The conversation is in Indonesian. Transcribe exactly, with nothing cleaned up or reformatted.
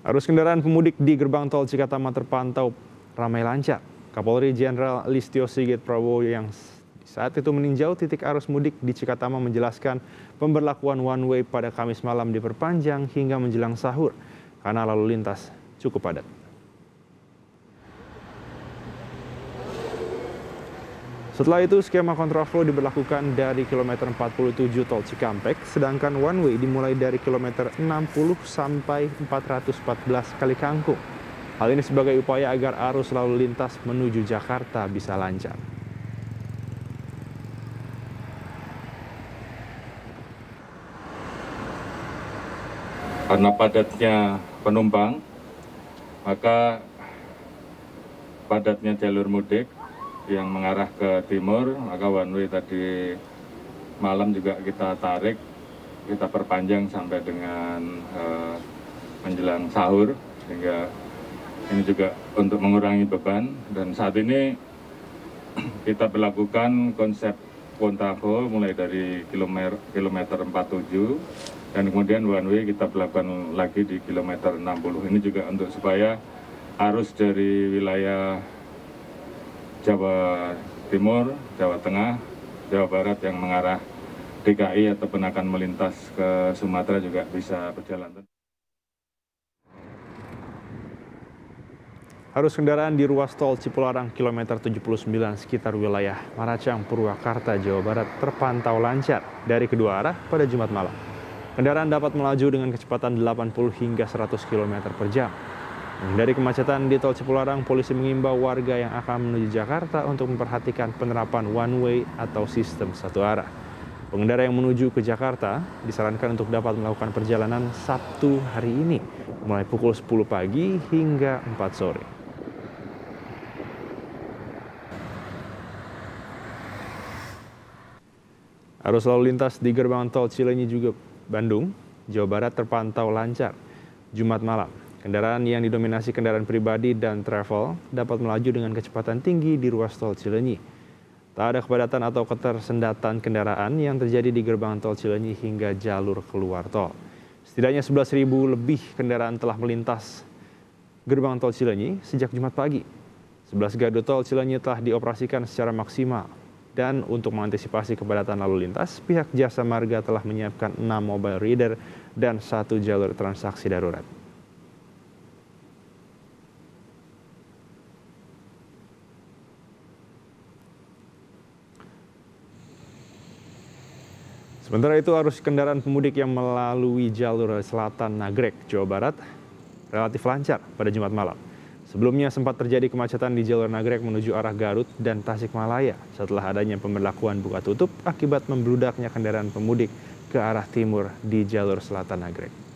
Arus kendaraan pemudik di gerbang tol Cikatama terpantau ramai lancar. Kapolri Jenderal Listyo Sigit Prabowo yang saat itu meninjau titik arus mudik di Cikatama menjelaskan pemberlakuan one way pada Kamis malam diperpanjang hingga menjelang sahur karena lalu lintas cukup padat. Setelah itu skema kontraflow diberlakukan dari kilometer empat puluh tujuh tol Cikampek, sedangkan one way dimulai dari kilometer enam puluh sampai empat ratus empat belas Kalikangkung. Hal ini sebagai upaya agar arus lalu lintas menuju Jakarta bisa lancar. Karena padatnya penumpang, maka padatnya jalur mudik yang mengarah ke timur, maka one way tadi malam juga kita tarik, kita perpanjang sampai dengan eh, menjelang sahur, sehingga ini juga untuk mengurangi beban. Dan saat ini kita berlakukan konsep kontraflow mulai dari kilometer, kilometer empat puluh tujuh, dan kemudian one way kita berlakukan lagi di kilometer enam puluh. Ini juga untuk supaya arus dari wilayah Jawa Timur, Jawa Tengah, Jawa Barat yang mengarah D K I ataupun akan melintas ke Sumatera juga bisa berjalan. Arus kendaraan di ruas tol Cipularang kilometer tujuh puluh sembilan sekitar wilayah Maracang, Purwakarta, Jawa Barat terpantau lancar dari kedua arah pada Jumat malam. Kendaraan dapat melaju dengan kecepatan delapan puluh hingga seratus kilometer per jam. Dari kemacetan di tol Cipularang, polisi mengimbau warga yang akan menuju Jakarta untuk memperhatikan penerapan one way atau sistem satu arah. Pengendara yang menuju ke Jakarta disarankan untuk dapat melakukan perjalanan Sabtu hari ini, mulai pukul sepuluh pagi hingga empat sore. Arus lalu lintas di gerbang tol Cileunyi juga Bandung, Jawa Barat terpantau lancar Jumat malam. Kendaraan yang didominasi kendaraan pribadi dan travel dapat melaju dengan kecepatan tinggi di ruas tol Cileunyi. Tak ada kepadatan atau ketersendatan kendaraan yang terjadi di gerbang tol Cileunyi hingga jalur keluar tol. Setidaknya sebelas ribu lebih kendaraan telah melintas gerbang tol Cileunyi sejak Jumat pagi. sebelas gardu tol Cileunyi telah dioperasikan secara maksimal. Dan untuk mengantisipasi kepadatan lalu lintas, pihak Jasa Marga telah menyiapkan enam mobile reader dan satu jalur transaksi darurat. Sementara itu, arus kendaraan pemudik yang melalui jalur selatan Nagreg, Jawa Barat, relatif lancar pada Jumat malam. Sebelumnya sempat terjadi kemacetan di jalur Nagreg menuju arah Garut dan Tasikmalaya setelah adanya pemberlakuan buka tutup akibat membludaknya kendaraan pemudik ke arah timur di jalur selatan Nagreg.